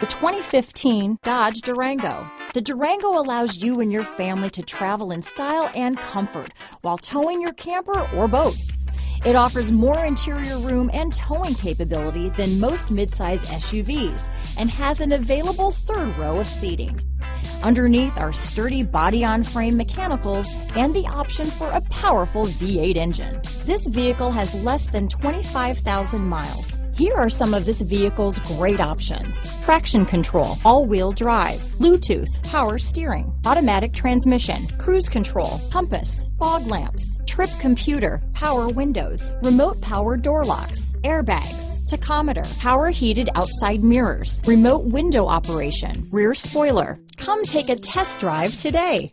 The 2015 Dodge Durango. The Durango allows you and your family to travel in style and comfort while towing your camper or boat. It offers more interior room and towing capability than most midsize SUVs and has an available third row of seating. Underneath are sturdy body-on-frame mechanicals and the option for a powerful V8 engine. This vehicle has less than 25,000 miles. Here are some of this vehicle's great options: traction control, all-wheel drive, Bluetooth, power steering, automatic transmission, cruise control, compass, fog lamps, trip computer, power windows, remote power door locks, airbags, tachometer, power heated outside mirrors, remote window operation, rear spoiler. Come take a test drive today.